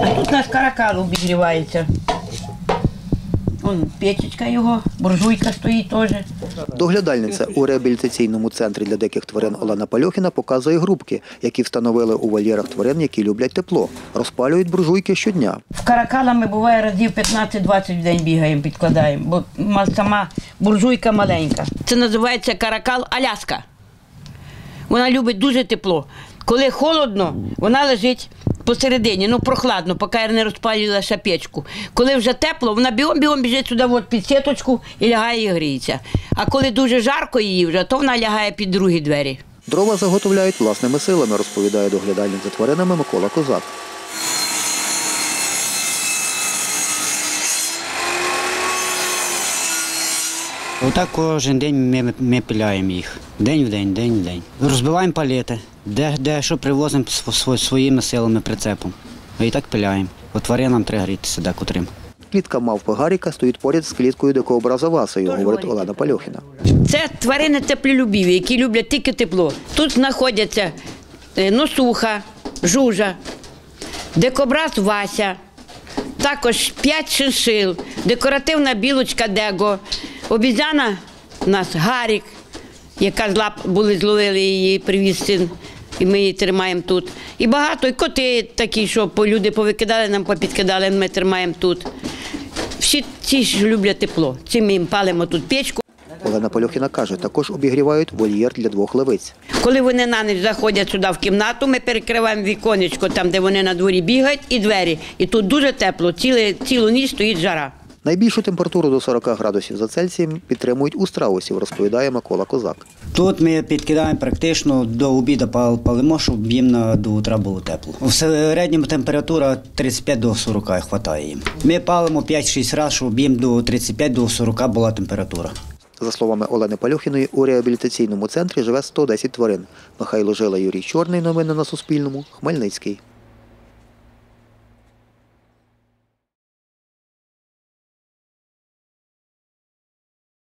А тут наш каракал обігрівається. Вон печечка його, буржуйка стоїть теж. Доглядальниця у реабілітаційному центрі для диких тварин Олена Пальохіна показує групки, які встановили у вольєрах тварин, які люблять тепло. Розпалюють буржуйки щодня. В каракала ми буває разів 15-20 в день бігаємо, підкладаємо, бо сама буржуйка маленька. Це називається каракал Аляска. Вона любить дуже тепло. Коли холодно, вона лежить посередині, ну прохладно, поки я не розпалювала ще печку. Коли вже тепло, вона бігом-бігом біжить сюди от під сіточку і лягає і гріється. А коли дуже жарко її вже, то вона лягає під другі двері. Дрова заготовляють власними силами, розповідає доглядальник за тваринами Микола Козак. Отак кожен день ми пиляємо їх. День в день, день в день. Розбиваємо палети, де що привозимо своїми силами, прицепом. І так пиляємо. От тваринам треба грітися декотрим. Клітка мавпи Гаріка стоїть поряд з кліткою дикобраза Васею, говорить Олена Пальохіна. Це тварини теплолюбіві, які люблять тільки тепло. Тут знаходяться носуха, жужа, дикобраз Вася, також 5 шиншил, декоративна білочка Дего. Обізяна у нас Гарік, яка з лап зловили її, привіз син, і ми її тримаємо тут. І багато, і коти такі, що люди повикидали, нам попідкидали, ми тримаємо тут. Всі ці ж люблять тепло, ці ми їм палимо тут печку. Олена Пальохіна каже, також обігрівають вольєр для двох левиць. Коли вони на ніч заходять сюди в кімнату, ми перекриваємо віконечко, там, де вони на дворі бігають, і двері. І тут дуже тепло, цілу ніч стоїть жара. Найбільшу температуру до 40 градусів за Цельсієм підтримують у страусів, розповідає Микола Козак. Тут ми підкидаємо практично до обіду палимо, щоб їм до утра було тепло. В середньому температура 35 до 40 вистачає їм. Ми палимо 5-6 разів, щоб їм до 35 до 40 була температура. За словами Олени Пальохіної, у реабілітаційному центрі живе 110 тварин. Михайло Жила, Юрій Чорний. Новини на Суспільному. Хмельницький.